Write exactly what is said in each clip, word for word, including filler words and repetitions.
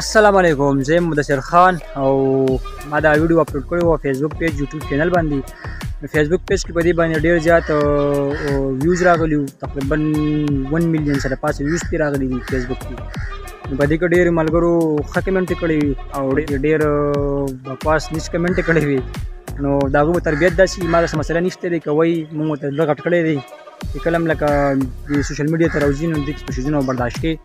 अस्सलाम वालेकुम, जय मुदस्सिर खान। और मा दा वीडियो अपलोड करो फेसबुक पेज यूट्यूब चैनल बांधी। फेसबुक पेज की पदी बांधी डेढ़ जात व्यूज़ रागली तकरीबा वन मिलियन साढ़े पाँच व्यूज़ पे रागली फेसबुक की पदी को डेढ़ मलगरो खा कमेंट कड़ी और डेढ़ बकवास निच कमेंट कड़ी हुई नो दागो तरबियत दासी मारा समस्या निश्ते दी कवई मुँह तक अटकड़े दी कलम लगा सोशल मीडिया तराउजी दिखो बर्दाश्त की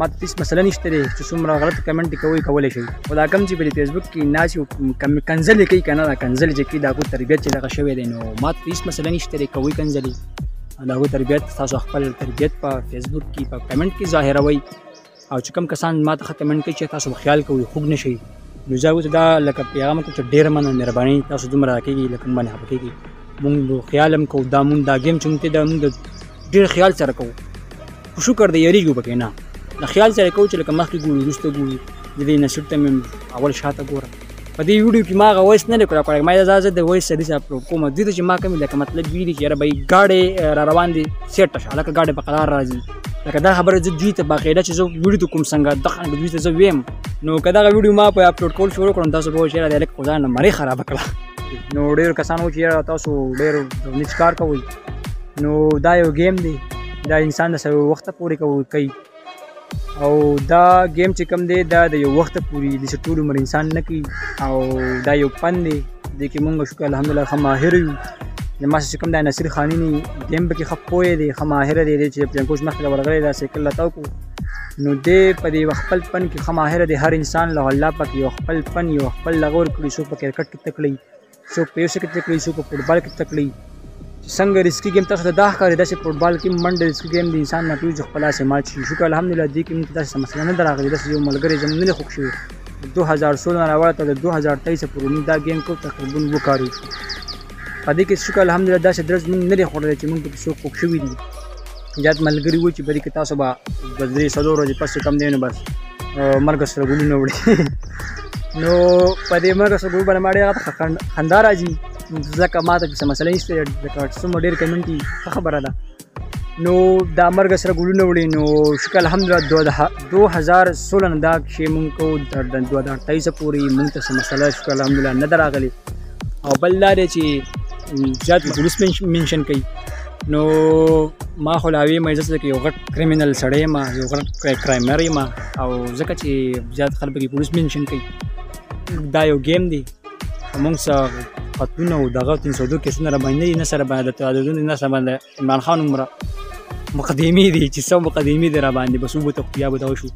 ما تیس مثلا نشته دی چې څومره غلط کمنټ کوي کولای شي او دا کم چې په فیسبوک کې ناش کنزل کوي کنه دا کنزل چې کې دا کو تربیت چې دغه شوی دی نو ما تیس مثلا نشته دی کوي کنزل دا کو تربیت تاسو خپل تربیت په فیسبوک کې په کمنټ کې ظاهروي او چې کم کسان ما ته کمنټ کوي چې تاسو خیال کوي خوب نشي نو ځکه دا لکه پیغام ته ډیر مننه مهرباني تاسو دومره کوي لکه باندې حق کوي مونږ خیالم کو دا مونږ دا گیم چونته دا مونږ ډیر خیال سره کو شکر دی یریګو پکې نه د خیال سره کوچ لکه مخکې ګورو وروسته ګورو د دې نشټ ته اول شاته ګورم په دې ویډیو کې ما هغه وایس نه دی کړی ما اجازه د وایس سرویس اپلوډ کوم دې ته چې ما کوم لکه مطلب وي چې یاره بای ګاډی را روان دي سیټه شه لکه ګاډی په قرار راځي لکه دا خبره زه دوی ته باقاعده چې زه ویډیو ته کوم څنګه دغه دوی ته زه ویم نو که دغه ویډیو ما په اپلوډ کول شروع کړم تاسو به وایي چې یاره لکه خدای نه مرۍ خرابه کړه نو ډېر کسان و چې یاره تاسو ډېر نیچ کار کوئ نو دا یو ګیم دی دا انسان د سره وخته پورې کوي او دا گیم چې کوم دی دا د یو وخت پوری د ټول عمر انسان نه کی او دا یو پند دی د کې مونږ شکر الحمدلله خما ماهر یو لمس چې کوم د نصیر خانی گیم به کې خپوې دی خما ماهر دی چې په کوم مخله ورغلې دا سیکل لا تاو کو نو دې په دې خپل پن کې خما ماهر دی هر انسان له الله پاک یو خپل پن یو خپل لغور کړی شو په کرکټ کې تکړی شو په یو کې تکړی شو په فوټبال کې تکړی څنګه ریسکي گیم تاسو ته دا ښکاري داسې فوټبال کې منډه ریسکي گیم د انسان نه پیوځ خپلاسې مات شي شکر الحمدلله دې کې موږ داسې مسله نه دراغلي داسې یو ملګری زموږ نه خوښ شوی دوه هزار سوله نه راوړه ته د دوه هزار تیئیس پورې موږ دا گیم کو تقریبا وکارو په دې کې شکر الحمدلله داسې درز موږ نه دی خوړلی چې موږ په څو خوښ شوي دي زیات ملګري وو چې په دې کې تاسو به درې څلور ورځې پسې کم دی نو بس مرګ سره ګولونه وړي نو په دې مرګ سره ګول باندې ما ډېره خندا راځي ځکه ما ته مسله نشته ځکه څومره ډېر کمنټ خبره ده نو دا مرګ سره ګولونه وړي نو شکر الحمدلله دوه هزار سوله نه دا چې مونږ کو د دوه هزار تیئیس پورې مونږ ته مسله شکر الحمدلله نه ده راغلې او بل دا دی چې زیات پولیس منشن کوي نو ما خو لا ویم چې یو غټ کریمینل سړی یم یو غټ کرایمر یم او ځکه چې زیات خلک یې پولیس منشن کوي دا یو ګیم دی مونږ سره خطونه او دغه تین سوه دوه کیسونه باندې نه سره باندې تعدادونه نه سره باندې عمران خان عمره مقدمي دي چې څو مقدمي دي را باندې بس وبو ته بیا بده شو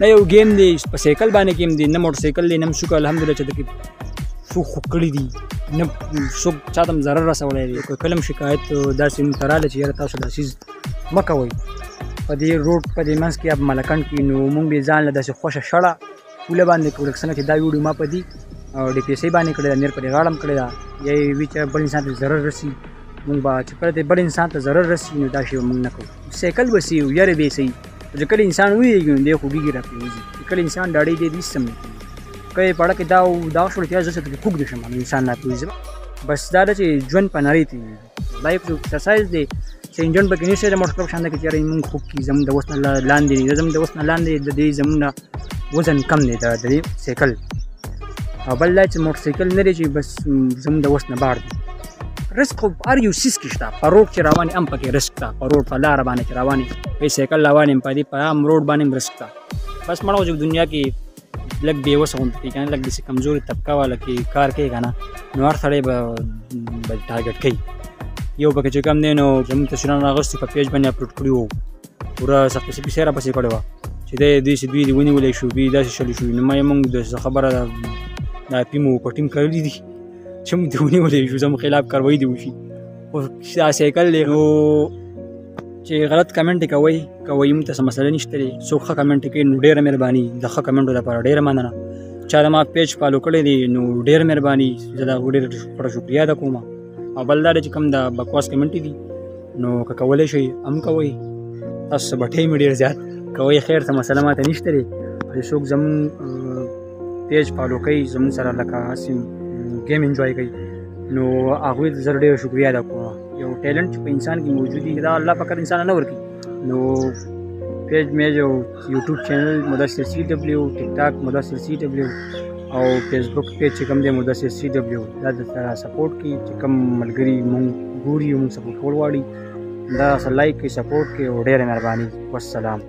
دا یو گیم دی په سایکل باندې گیم دی نه موټر سایکل نه مشو الحمدلله چې دغه شو خکړی دي نه شو چاتم zarar رسولای دي کوم کلم شکایت داسې متراله چې یاره تاسو داسې مکوي په دې روډ په دې منځ کې اب ملکند کې نو مونږ به ځان له داسې خوشا شړه ټول باندې کولیکشن کې دا ویډیو ما پدې او ډی پی سی باندې کړی دا نیر پرې غاړم کړی دا یی وی چې بل انسان ته ضرر رسی مونږ به چې پر دې بل انسان ته ضرر رسی نو دا شی مونږ نه کوو سیکل وسی یاره به سی چې کله انسان ویږي نو د خوګي راپیږي کله انسان داړي دې دې سم کوي پړه کې دا دا شو چې ځکه چې خوګ دې شم انسان نه پیږي بس دا چې ژوند پناري دی لایف ایکسرسایز دی چې انجن به کې نشه موټر شاندې کې یاره مونږ خوګ کی زم د وسن لاندې زم د وسن لاندې د دې زمونه وزن کم نه دا د سیکل او بل دا چې موټر سایکل نه دی چې بس زموږ د وس نه بار دی رسک خو هر یو څیز کې شته په روډ کې روان هم پکې رسک شته په روډ په لاره باندې چې روان یې په سایکل روان یم په دې په عام روډ باندې هم رسک شته بس مړه چې دنیا کې لږ بېوسه غوندې دي که نه لږ داسې کمزوري طبقه والا کې کار کوي که نه نو هر سړی به ټارګټ کوي یو پکې چې کم دی نو زموږ تصویران راغوستي په پیج باندې اپلوډ کړي وو پوره سخت سپیسه یې راپسې کړې وه چې دی دوی چې دوی دې ونیولی شو دوی داسې شلي شوي نو ما یې مونږ داسې خبره دا پیمو په ټیم کړی دي چې موږ دونه ولې یو زم خلاف کاروي دی وشي او دا سایکل له چې غلط کمنټ کوي کوي مت مسله نشته سو ښه کمنټ کوي نو ډیره مهرباني د ښه کمنټو لپاره ډیره مننه چا ما پیج فالو کړی دی نو ډیره مهرباني زه دا ډیره شکریا ده کوم او بل دا چې کوم دا بکواس کمنټ دي نو که کولای شي هم کوي تاسو بټې مې ډیر زیات کوي خیر ته مسله ماته نشته لري څوک زم پیج فالو کوي زموږ سره لکه هسې ګیم انجوای کوي نو هغوی زه ډېره شکریه ادا کوم یو ټیلنټ چې په انسان کې موجود وي دا الله فکر انسان نه ورکوي نو पेज में जो YouTube channel Mudassir C W, TikTok Mudassir C W और फेसबुक पे चिकम दे मुदस्सिर सी डब्ल्यू दा तरह सपोर्ट की चिकम मलगरी मुंग गूरी मुंग सपोर्ट वाड़ी दा लाइक की सपोर्ट के और ढेर मेहरबानी। वस्सलाम।